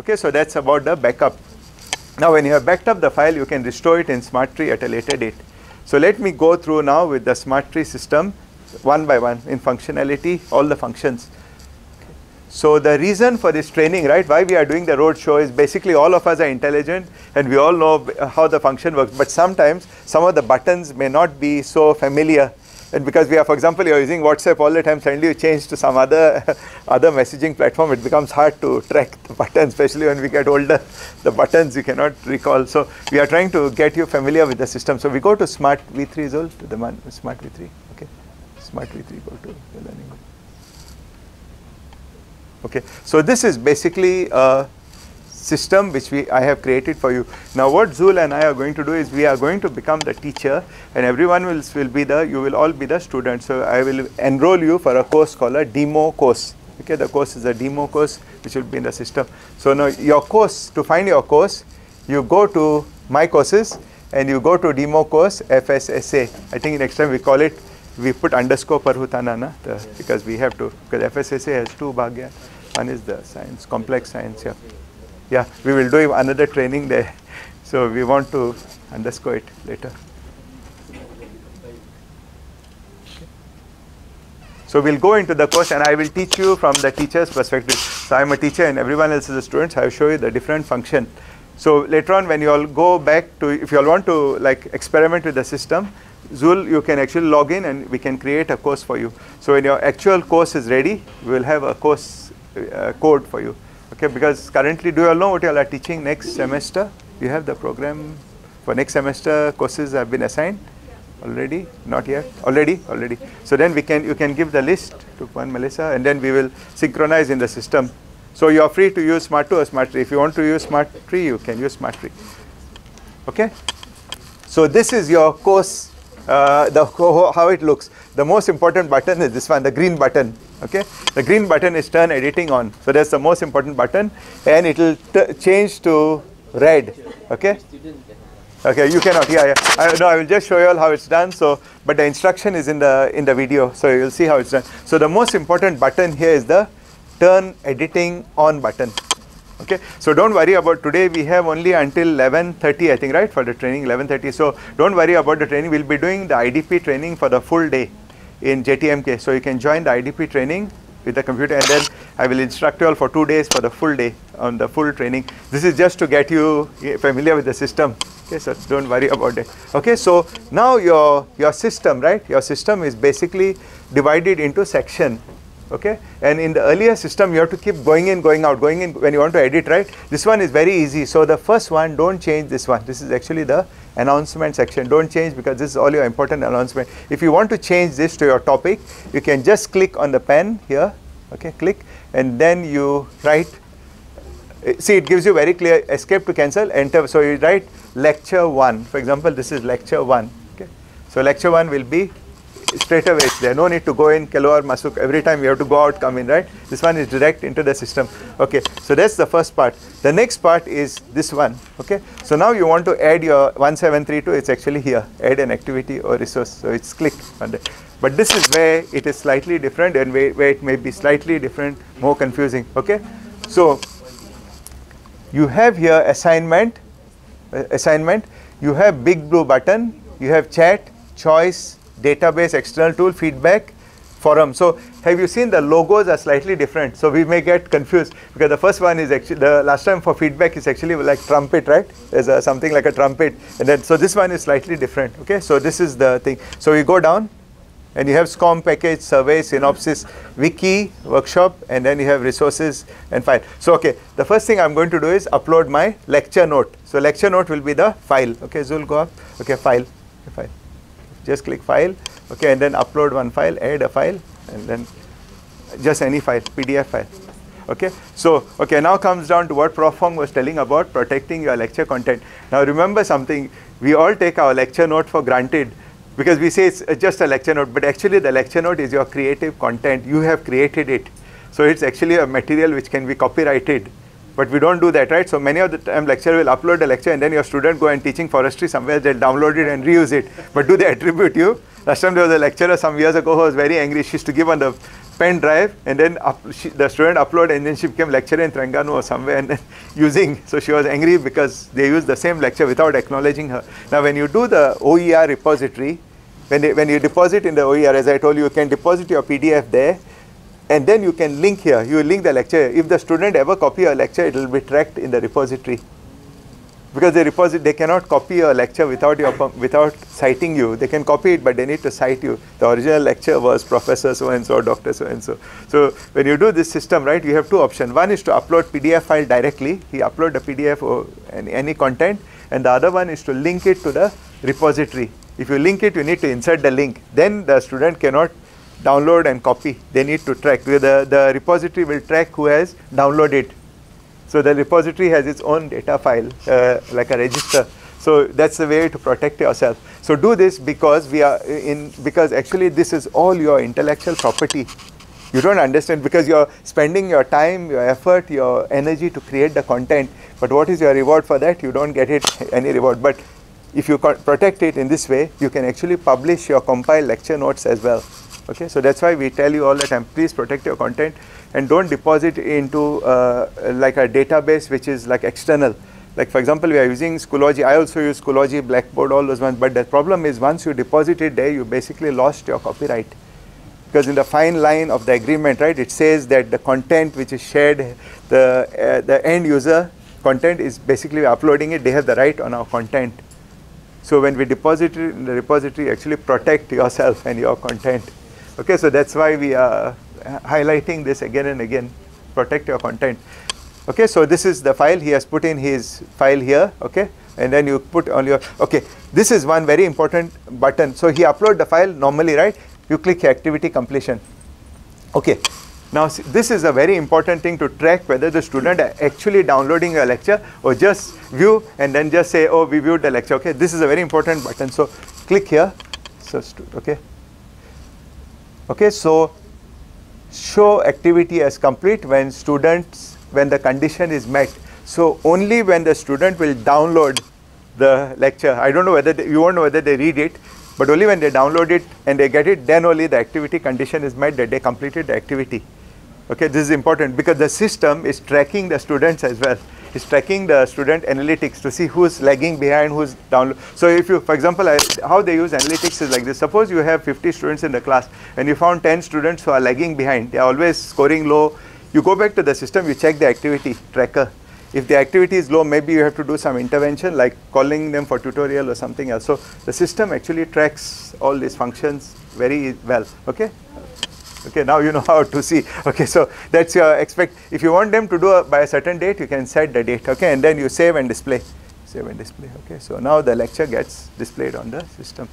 Okay, so that's about the backup. Now when you have backed up the file, you can restore it in SmartTree at a later date. So let me go through now with the SmartTree system one by one in functionality, all the functions. So the reason for this training, right, why we are doing the roadshow is basically all of us are intelligent and we all know how the function works, but sometimes some of the buttons may not be so familiar. And because we are, for example, you are using WhatsApp all the time, suddenly you change to some other messaging platform, it becomes hard to track the buttons, especially when we get older, the buttons you cannot recall. So we are trying to get you familiar with the system. So we go to Smart V3, Zul, to the Smart V3, okay, Smart V3, go to the learning. Okay, so this is basically a system which I have created for you. Now what Zul and I are going to do is we are going to become the teacher, and everyone will be the, you will all be the student. So I will enroll you for a course called a demo course. Okay, the course is a demo course which will be in the system. So now your course, to find your course, you go to my courses and you go to demo course FSSA. I think next time we call it, we put underscore Parhutana, na, yes. Because we have to, because FSSA has two bhagya. One is the science, complex science, yeah. Yeah, we will do another training there. So we want to underscore it later. So we'll go into the course and I will teach you from the teacher's perspective. So I'm a teacher and everyone else is a student, so I'll show you the different function. So later on when you all go back to, if you all want to like experiment with the system, Zul, you can actually log in and we can create a course for you. So when your actual course is ready, we will have a course code for you. Okay, because currently, do you all know what you all are teaching next semester? You have the program for next semester, courses have been assigned already, not yet, already. So then we can, you can give the list to one Melissa and then we will synchronize in the system. So you are free to use Smart2 or SmartTree. If you want to use SmartTree, you can use SmartTree. Okay, so this is your course. How it looks. The most important button is this one, the green button. Okay, the green button is turn editing on. So that's the most important button, and it will change to red. Okay. Okay, you cannot. Yeah, yeah. I will just show you all how it's done. So, but the instruction is in the video, so you'll see how it's done. So the most important button here is the turn editing on button. Okay, so don't worry about today, we have only until 11:30 I think, right, for the training, 11:30. So don't worry about the training, we'll be doing the IDP training for the full day in JTMK. So you can join the IDP training with the computer and then I will instruct you all for 2 days for the full day on the full training. This is just to get you familiar with the system. Okay, so don't worry about it. Okay, so now your system, right, your system is basically divided into section. Okay, and in the earlier system you have to keep going in, going out, going in when you want to edit, right? This one is very easy. So the first one, don't change this one. This is actually the announcement section. Don't change because this is all your important announcement. If you want to change this to your topic, you can just click on the pen here. Okay, click and then you write. See, it gives you very clear escape to cancel, enter. So you write lecture 1. For example, this is lecture 1. Okay, so lecture 1 will be straight away, it's there, no need to go in Kelor, Masuk, every time you have to go out, come in, right? This one is direct into the system. Okay, so that's the first part. The next part is this one. Okay, so now you want to add your 1732, it's actually here, add an activity or resource, so it's click on that. But this is where it is slightly different and where it may be slightly different, more confusing. Okay, so you have here assignment, you have big blue button, you have chat, choice, database, external tool, feedback, forum. So have you seen the logos are slightly different? So we may get confused because the first one is actually, the last time for feedback is actually like trumpet, right? There's a, something like a trumpet. And then, so this one is slightly different. Okay, so this is the thing. So you go down and you have SCOM package, survey, synopsis, wiki, workshop, and then you have resources and file. So okay, the first thing I'm going to do is upload my lecture note. So lecture note will be the file. Okay, Zul, go up. Okay, file, okay, file. Just click file, okay, and then upload one file, add a file, and then just any file, PDF file, okay. So, okay, now comes down to what Prof. Hong was telling about protecting your lecture content. Now remember something, we all take our lecture note for granted because we say it's just a lecture note, but actually the lecture note is your creative content, you have created it. So it's actually a material which can be copyrighted. But we don't do that, right? So many of the time lecturer will upload a lecture and then your student go and teaching forestry somewhere, they'll download it and reuse it. But do they attribute you? Last time there was a lecturer some years ago who was very angry. She used to give on the pen drive, and then the student uploaded, and then she became lecturer in Trangano or somewhere, and then using, so she was angry because they used the same lecture without acknowledging her. Now when you do the OER repository, when you deposit in the OER, as I told you, you can deposit your PDF there, and then you can link here, you link the lecture. If the student ever copy a lecture, it will be tracked in the repository. Because they cannot copy a lecture without citing you. They can copy it, but they need to cite you. The original lecture was Professor so-and-so, Doctor so-and-so. So when you do this system, right, you have two options. One is to upload PDF file directly. He upload the PDF or any content. And the other one is to link it to the repository. If you link it, you need to insert the link. Then the student cannot download and copy. They need to track. The repository will track who has downloaded it. So the repository has its own data file, like a register. So that's the way to protect yourself. So do this because because actually this is all your intellectual property. You don't understand because you're spending your time, your effort, your energy to create the content. But what is your reward for that? You don't get any reward. But if you protect it in this way, you can actually publish your compiled lecture notes as well. Okay, so that's why we tell you all the time, please protect your content and don't deposit into like a database which is like external. Like for example, we are using Schoology. I also use Schoology, Blackboard, all those ones. But the problem is once you deposit it there, you basically lost your copyright. Because in the fine line of the agreement, right, it says that the content which is shared, the end user content is basically uploading it. They have the right on our content. So when we deposit it in the repository, actually protect yourself and your content. Okay, so that's why we are highlighting this again and again, protect your content. Okay, so this is the file he has put in his file here, okay, and then you put on your, okay, this is one very important button. So he upload the file normally, right, you click activity completion. Okay, now this is a very important thing to track whether the student are actually downloading a lecture or just view and then just say, oh, we viewed the lecture, okay, this is a very important button, so click here, so, okay. Okay, so show activity as complete when the condition is met. So only when the student will download the lecture. I don't know whether you won't know whether they read it, but only when they download it and they get it, then only the activity condition is met that they completed the activity. Okay, this is important because the system is tracking the students as well. It's tracking the student analytics to see who's lagging behind, who's download. So if you, for example, how they use analytics is like this. Suppose you have 50 students in the class and you found 10 students who are lagging behind. They are always scoring low. You go back to the system, you check the activity tracker. If the activity is low, maybe you have to do some intervention like calling them for tutorial or something else. So the system actually tracks all these functions very well, okay? Okay, now you know how to see. Okay, so that's your expect. If you want them to do by a certain date, you can set the date. Okay, and then you save and display. Save and display. Okay, so now the lecture gets displayed on the system.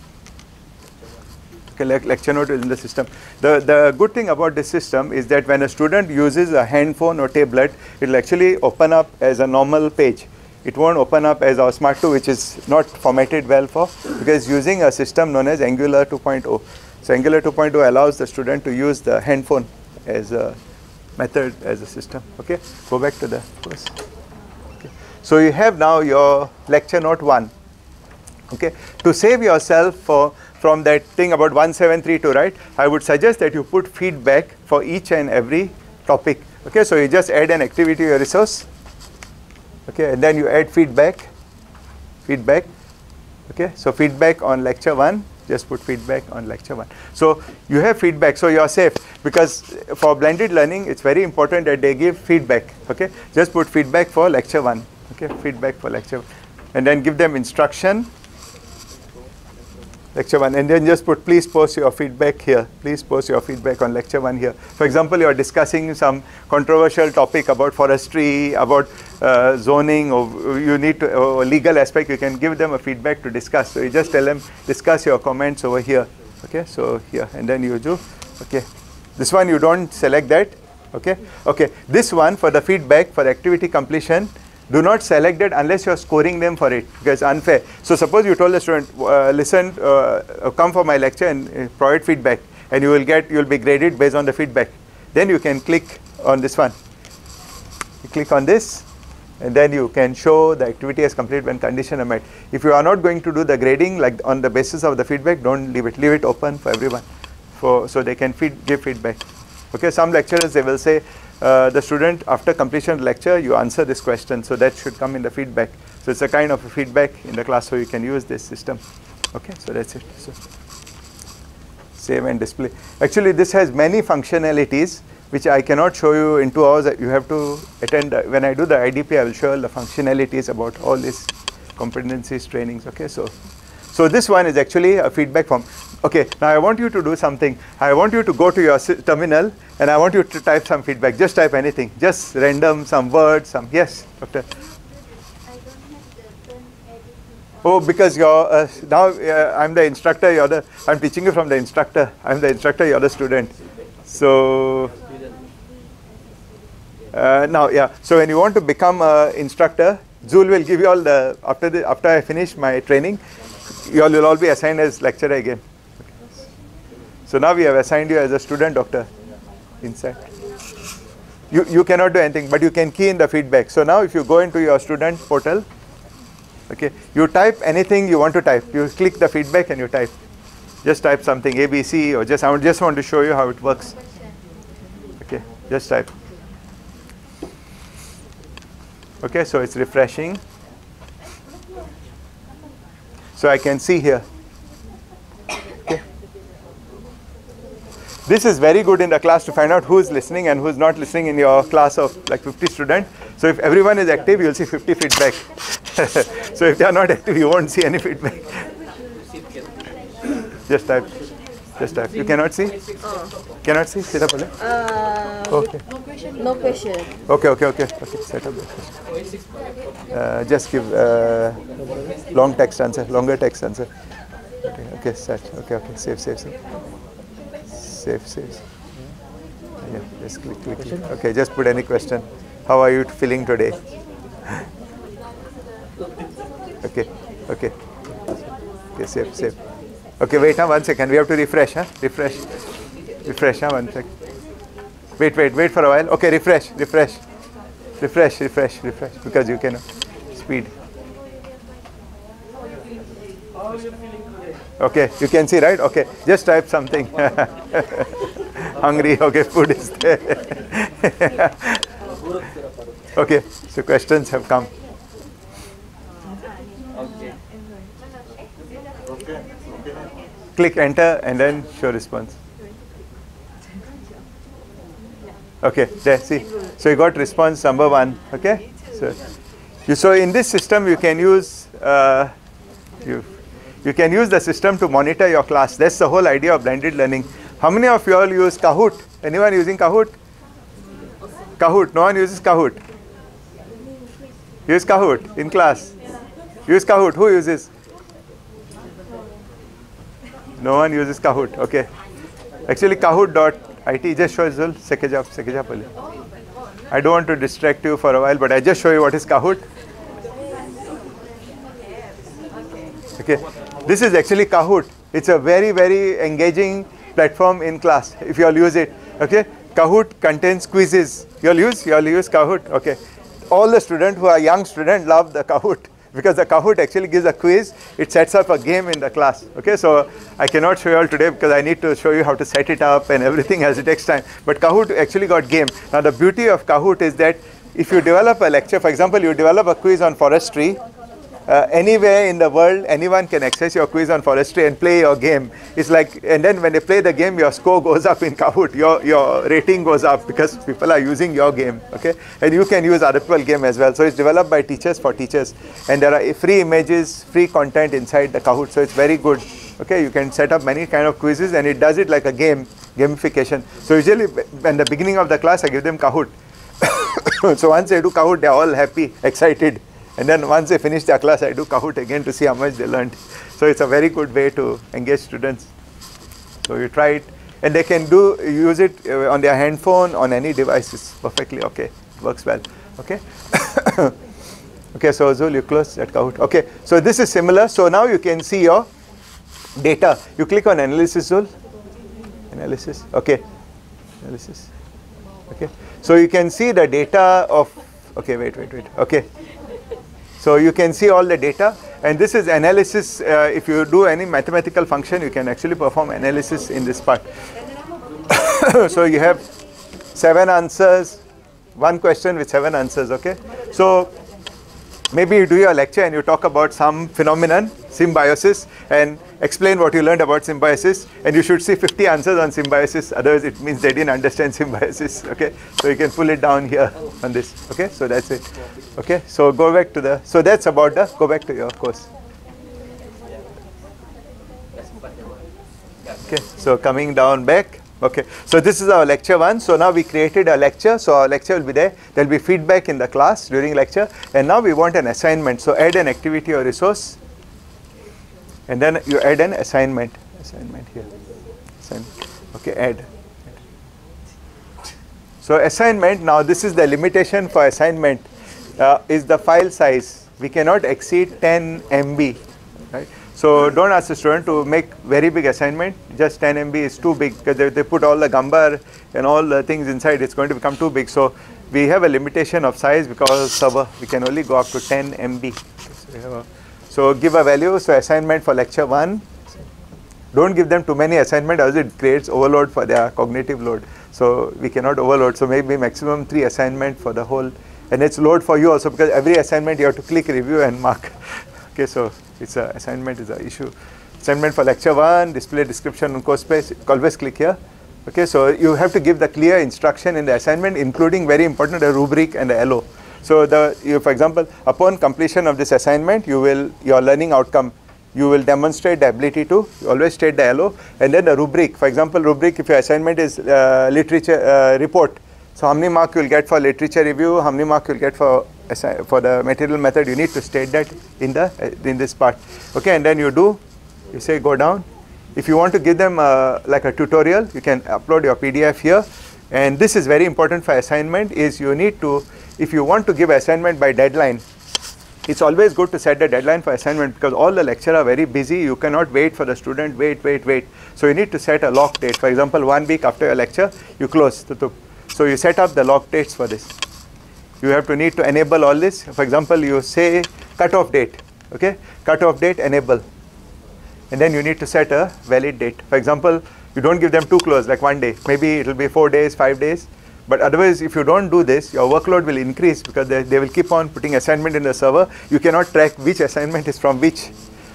Okay, lecture note is in the system. The good thing about this system is that when a student uses a handphone or tablet, it will actually open up as a normal page. It won't open up as our Smart2, which is not formatted well for, because using a system known as Angular 2.0. So Angular 2.0 allows the student to use the handphone as a method, as a system. Okay, go back to the course. Okay. So you have now your lecture note 1. Okay, to save yourself from that thing about 1732, right? I would suggest that you put feedback for each and every topic. Okay, so you just add an activity or resource. Okay, and then you add feedback. Feedback. Okay, so feedback on lecture 1. Just put feedback on lecture 1. So you have feedback, so you are safe. Because for blended learning, it's very important that they give feedback. Okay, just put feedback for lecture 1. Okay, feedback for lecture 1. And then give them instruction. Lecture 1. And then just put, please post your feedback here. Please post your feedback on lecture 1 here. For example, you are discussing some controversial topic about forestry, about zoning, or you need to, or legal aspect, you can give them a feedback to discuss. So you just tell them, discuss your comments over here. Okay, so here, and then you do, okay. This one, you don't select that, okay. Okay, this one for the feedback, for activity completion, do not select it unless you are scoring them for it, because it's unfair. So suppose you told the student, listen, come for my lecture and provide feedback, and you'll be graded based on the feedback. Then you can click on this one. You click on this. And then you can show the activity as complete when condition are met. If you are not going to do the grading like on the basis of the feedback, don't leave it. Leave it open for everyone, so they can give feedback. Okay, some lecturers, they will say, the student, after completion of the lecture, you answer this question. So that should come in the feedback. So it's a kind of a feedback in the class, so you can use this system. Okay, so that's it. So save and display. Actually, this has many functionalities, which I cannot show you in 2 hours. You have to attend. When I do the IDP, I will show all the functionalities about all these competencies, trainings. Okay, so this one is actually a feedback form. Okay, now I want you to do something. I want you to go to your terminal and I want you to type some feedback. Just type anything. Just random, some words, some. Yes, Doctor. Oh, because you're now I'm the instructor. You're the. I'm teaching you from the instructor. I'm the instructor. You're the student. So. Now, yeah. So when you want to become an instructor, Zul will give you all the after I finish my training, you all will all be assigned as lecturer again. Okay. So now we have assigned you as a student, Doctor. Inside, you cannot do anything, but you can key in the feedback. So now if you go into your student portal, okay, you type anything you want to type. You click the feedback and you type. Just type something, A, B, C, or just I just want to show you how it works. Okay, just type. Okay, so it's refreshing. So I can see here. Okay. This is very good in the class to find out who is listening and who is not listening in your class of like 50 students. So if everyone is active, you will see 50 feedback. So if they are not active, you won't see any feedback. Just type. Just type. You cannot see? Cannot see? Sit up. Okay. No question. Okay, okay, okay. Okay. Set up. Just give long text answer, longer text answer. Okay, okay, set. Okay, okay. Save, save, save. Save, save. Yeah, just click, click, click. Okay, just put any question. How are you feeling today? Okay, okay. Okay, save, save. Okay, wait, huh, 1 second. We have to refresh, huh? Refresh. Refresh, huh? 1 second. Wait, wait, wait for a while. Okay, refresh, refresh. Refresh, refresh, refresh. Because you cannot. Speed. Okay, you can see, right? Okay, just type something. Hungry, okay, food is there. Okay, so questions have come. Click enter and then show response. Okay, there, see. So you got response number 1. Okay, so in this system you can use you can use the system to monitor your class. That's the whole idea of blended learning. How many of you all use Kahoot? Anyone using Kahoot? Kahoot. No one uses Kahoot. Use Kahoot in class. Use Kahoot. Who uses? No one uses Kahoot. Okay. Actually, Kahoot.it just shows you. I don't want to distract you for a while, but I just show you what is Kahoot. Okay. This is actually Kahoot. It's a very, very engaging platform in class. If you all use it, okay. Kahoot contains quizzes. You all use. You all use Kahoot. Okay. All the students who are young students love the Kahoot. Because the Kahoot actually gives a quiz, it sets up a game in the class. Okay, so I cannot show you all today because I need to show you how to set it up and everything as it takes time. But Kahoot actually got game. Now the beauty of Kahoot is that if you develop a lecture, for example, you develop a quiz on forestry, anywhere in the world, anyone can access your quiz on forestry and play your game. It's like, and then when they play the game, your score goes up in Kahoot. Your rating goes up because people are using your game. Okay, and you can use other people's game as well. So it's developed by teachers for teachers, and there are free images, free content inside the Kahoot. So it's very good. Okay, you can set up many kind of quizzes, and it does it like a game, gamification. So usually, in the beginning of the class, I give them Kahoot. So once they do Kahoot, they're all happy, excited. And then once they finish their class, I do Kahoot again to see how much they learned. So it's a very good way to engage students. So you try it. And they can use it on their handphone, on any devices. Perfectly okay. Works well. Okay. Okay, so Azul, you close that Kahoot. Okay, so this is similar. So now you can see your data. You click on analysis, Azul. Analysis. Okay. Analysis. Okay. So you can see the data of. Okay, wait, wait, wait. Okay. So you can see all the data, and this is analysis. If you do any mathematical function, you can actually perform analysis in this part. So you have 7 answers, one question with 7 answers, okay? So maybe you do your lecture and you talk about some phenomenon, symbiosis, and explain what you learned about symbiosis, and you should see 50 answers on symbiosis, otherwise it means they didn't understand symbiosis, okay? So you can pull it down here on this, okay? So that's it, okay? So go back to the, so that's about the, go back to your course. Okay, so coming down back. Okay, so this is our lecture 1. So now we created a lecture, so our lecture will be there. There will be feedback in the class during lecture, and now we want an assignment. So add an activity or resource, and then you add an assignment. Assignment here. Assignment. Okay, add. So assignment, now this is the limitation for assignment, is the file size. We cannot exceed 10 MB. Right? So don't ask the student to make very big assignment, just 10 MB is too big, because they put all the Gumbar and all the things inside, it's going to become too big. So we have a limitation of size because server, we can only go up to 10 MB. So give a value, so assignment for lecture 1. Don't give them too many assignments, as it creates overload for their cognitive load. So we cannot overload, so maybe maximum 3 assignments for the whole, and it's load for you also, because every assignment you have to click review and mark. Okay, so it's a assignment is an issue. Assignment for lecture 1, display description on course page, always click here. Okay, so you have to give the clear instruction in the assignment, including very important a rubric and a LO. So the, you, for example, upon completion of this assignment, you will, your learning outcome, you will demonstrate the ability to, you always state the LO, and then the rubric. For example, rubric, if your assignment is literature report, so how many mark you will get for literature review, how many mark you will get for the material method, you need to state that in the in this part, okay? And then you do, you say go down. If you want to give them like a tutorial, you can upload your PDF here. And this is very important for assignment, is you need to, if you want to give assignment by deadline, it's always good to set the deadline for assignment, because all the lectures are very busy, you cannot wait for the student, wait. So you need to set a lock date. For example, 1 week after your lecture, you close. So you set up the lock dates for this. You have to need to enable all this. For example, you say cutoff date, okay? Cutoff date enable, and then you need to set a valid date. For example, you don't give them too close, like 1 day. Maybe it will be 4 days, 5 days. But otherwise, if you don't do this, your workload will increase, because they will keep on putting assignment in the server. You cannot track which assignment is from which,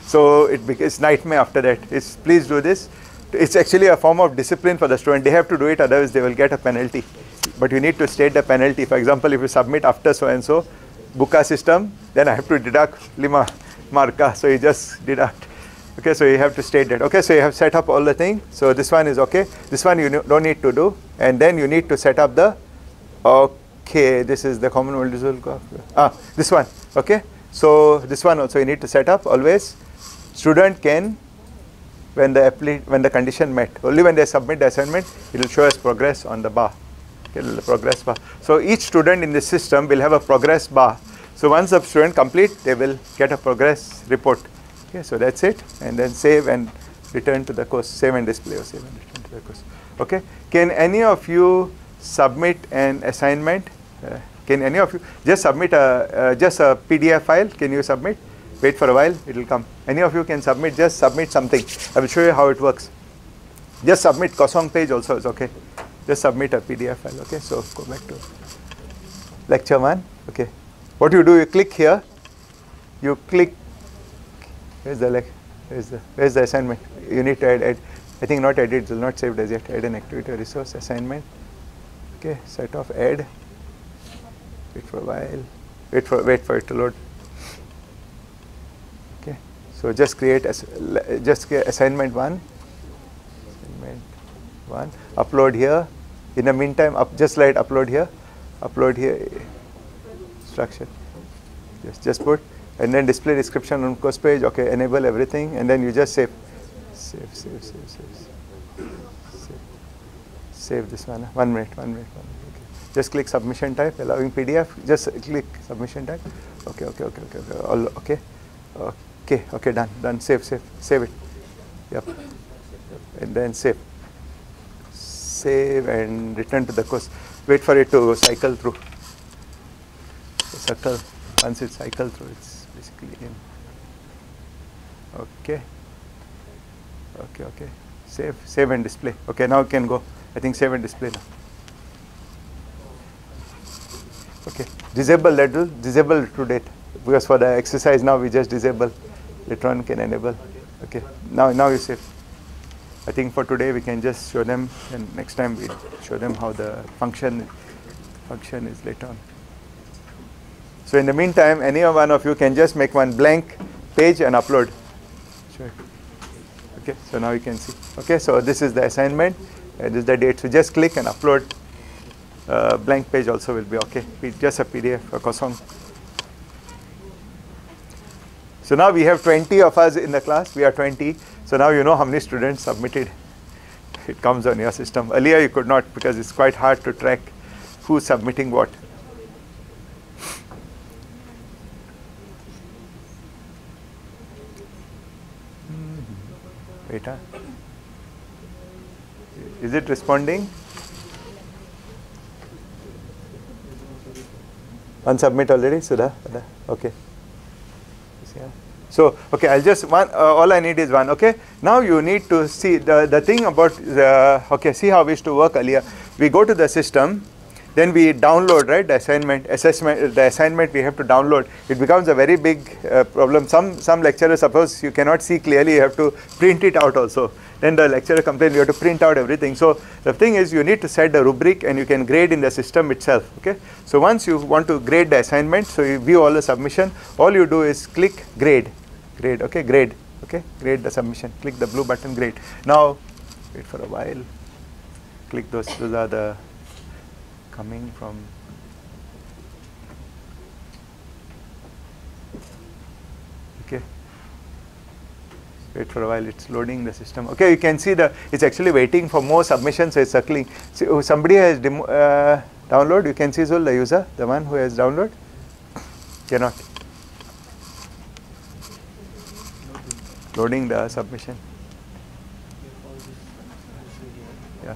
so it becomes nightmare after that. It's, please do this. It's actually a form of discipline for the student. They have to do it, otherwise they will get a penalty. But you need to state the penalty. For example, if you submit after so and so, Buka system, then I have to deduct lima marka. So you just deduct. Okay, so you have to state that. Okay, so you have set up all the thing. So this one is okay. This one you don't need to do. And then you need to set up the, okay, this is the common multiple. Ah, this one, okay. So this one also you need to set up always. Student can, when the condition met, only when they submit the assignment, it will show us progress on the bar. The progress bar. So each student in the system will have a progress bar. So once the student complete, they will get a progress report. Okay, so that's it, and then save and return to the course. Save and display, or save and return to the course. Okay. Can any of you submit an assignment? Can any of you just submit just a PDF file? Can you submit? Wait for a while, it will come. Any of you can submit? Just submit something. I will show you how it works. Just submit Kosong page also is okay. Just submit a PDF file, okay? So go back to lecture 1, okay? What you do, you click here, you click, where's the assignment? You need to add, I think not edit, it will not saved as yet, add an activity or resource assignment, okay? Set off, add, wait for a while, wait for it to load, okay? So just create, assignment 1, upload here. In the meantime, just slide upload here, instruction, just put, and then display description on course page, okay, enable everything, and then you just save, save this one, 1 minute, okay. Just click submission type, allowing PDF, just click submission type, okay, all, okay, done, save it, yep, and then save. Save and return to the course. Wait for it to cycle through. Once it cycles through, it's basically in. Okay. Okay. Save and display. Okay, now you can go. I think save and display now. Okay, disable little, disable to date, because for the exercise now we just disable. Later on can enable. Okay, now you see. I think for today we can just show them, and next time we show them how the function is later on. So in the meantime, any one of you can just make one blank page and upload. Sure. Okay, so now you can see. Okay, so this is the assignment, and this is the date. So just click and upload. Blank page also will be okay. Just a PDF, a kosong. So now we have 20 of us in the class. We are 20. So now you know how many students submitted. It comes on your system. Earlier you could not, because it's quite hard to track who's submitting what. Wait, huh? Is it responding? Unsubmit already, Sudha? Okay. So, okay, I'll just one, all I need is one, okay? Now you need to see the thing about, okay, see how we used to work earlier. We go to the system, then we download, right, the assignment we have to download. It becomes a very big problem. Some lecturers, suppose you cannot see clearly, you have to print it out also. Then the lecturer complains, you have to print out everything. So the thing is, you need to set the rubric and you can grade in the system itself, okay? So once you want to grade the assignment, so you view all the submission, all you do is click grade. Grade, okay, grade, okay, grade the submission. Click the blue button, grade. Now, wait for a while. Click those are the coming from. Okay. Wait for a while, it's loading the system. Okay, you can see it's actually waiting for more submissions, so it's circling. So somebody has downloaded, you can see so the user, the one who has downloaded, cannot. Loading the submission. Yeah.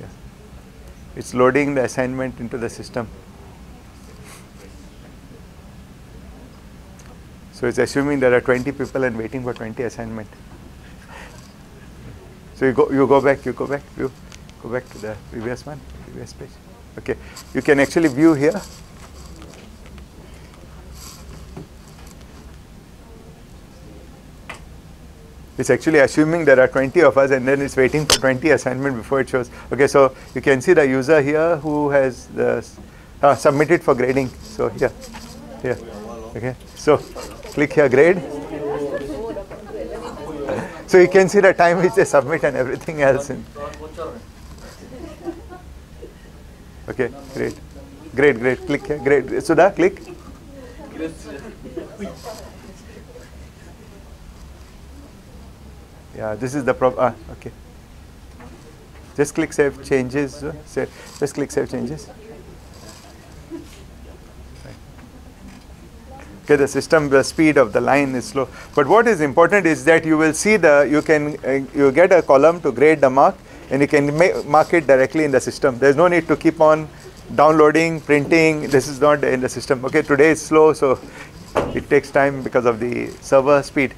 Yeah. It's loading the assignment into the system. So it's assuming there are 20 people and waiting for 20 assignment. So you go back to the previous one, previous page. Okay. You can actually view here. It's actually assuming there are 20 of us and then it's waiting for 20 assignment before it shows. Okay, so you can see the user here who has submitted for grading. So here, okay. So click here, grade. So you can see the time which they submit and everything else. Okay, great. Great, click here, grade. Sudha, click. Yeah, this is the problem. Okay. Just click save changes. Save. Just click save changes. Right. Okay, the system, the speed of the line is slow. But what is important is that you will see you get a column to grade the mark, and you can mark it directly in the system. There's no need to keep on downloading, printing. This is not in the system. Okay, today it's slow, so it takes time because of the server speed.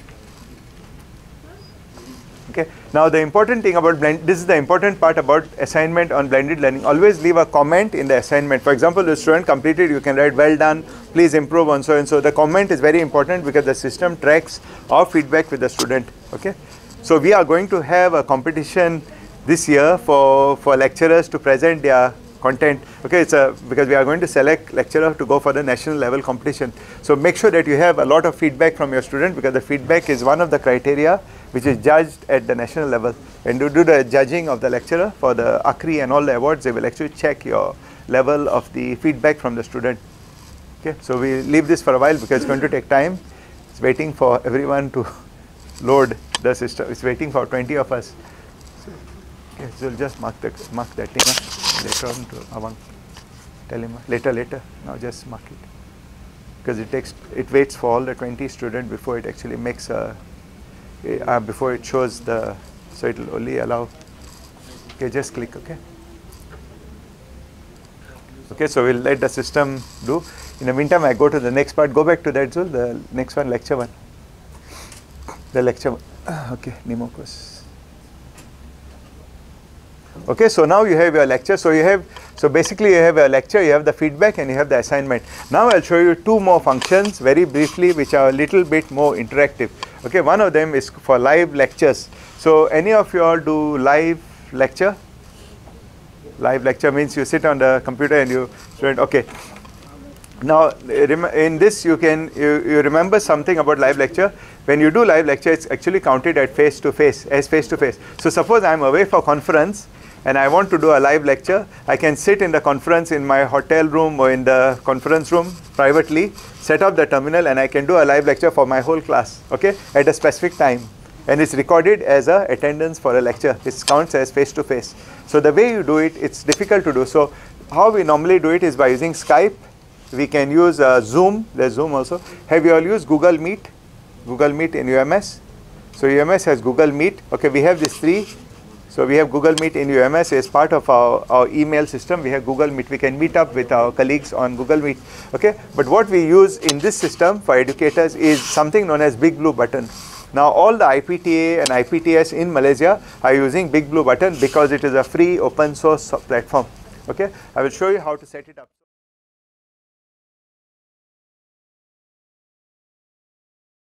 Okay. Now the important thing about this is the important part about assignment on blended learning. Always leave a comment in the assignment. For example, the student completed, you can write well done, please improve on so and so. The comment is very important because the system tracks our feedback with the student. Okay. So we are going to have a competition this year for lecturers to present their content. Okay, because we are going to select lecturer to go for the national level competition. So make sure that you have a lot of feedback from your student, because the feedback is one of the criteria which is judged at the national level. And to do the judging of the lecturer for the ACRI and all the awards, they will actually check your level of the feedback from the student. Okay, so we leave this for a while because it's going to take time. It's waiting for everyone to load the system. It's waiting for 20 of us. Okay, so we'll just mark that thing later on to Avant. Tell him later. Now just mark it, because it waits for all the 20 students before it actually makes a. Before it shows the, so it will only allow. Okay, just click. Okay. Okay, so we'll let the system do. In the meantime, I go to the next part. Go back to that, Zul. The next one, lecture one. The lecture one. Okay, Nemo course. Okay, so now you have your lecture. So you have, so basically you have a lecture, you have the feedback, and you have the assignment. Now I'll show you two more functions very briefly, which are a little bit more interactive. Okay, one of them is for live lectures. So any of you all do live lecture? Live lecture means you sit on the computer and you student. Okay. Now in this you can you remember something about live lecture. When you do live lecture, it's actually counted at face to face, as face to face. So suppose I'm away for conference and I want to do a live lecture, I can sit in the conference in my hotel room or in the conference room privately, set up the terminal, and I can do a live lecture for my whole class, okay, at a specific time. And it's recorded as a attendance for a lecture. It counts as face to face. So the way you do it, it's difficult to do. So how we normally do it is by using Skype. We can use Zoom, there's Zoom also. Have you all used Google Meet? Google Meet in UMS? So UMS has Google Meet. Okay, we have these three. So we have Google Meet in UMS as part of our email system. We have Google Meet. We can meet up with our colleagues on Google Meet. Okay, but what we use in this system for educators is something known as Big Blue Button. Now all the IPTA and IPTS in Malaysia are using Big Blue Button because it is a free open source platform. Okay, I will show you how to set it up.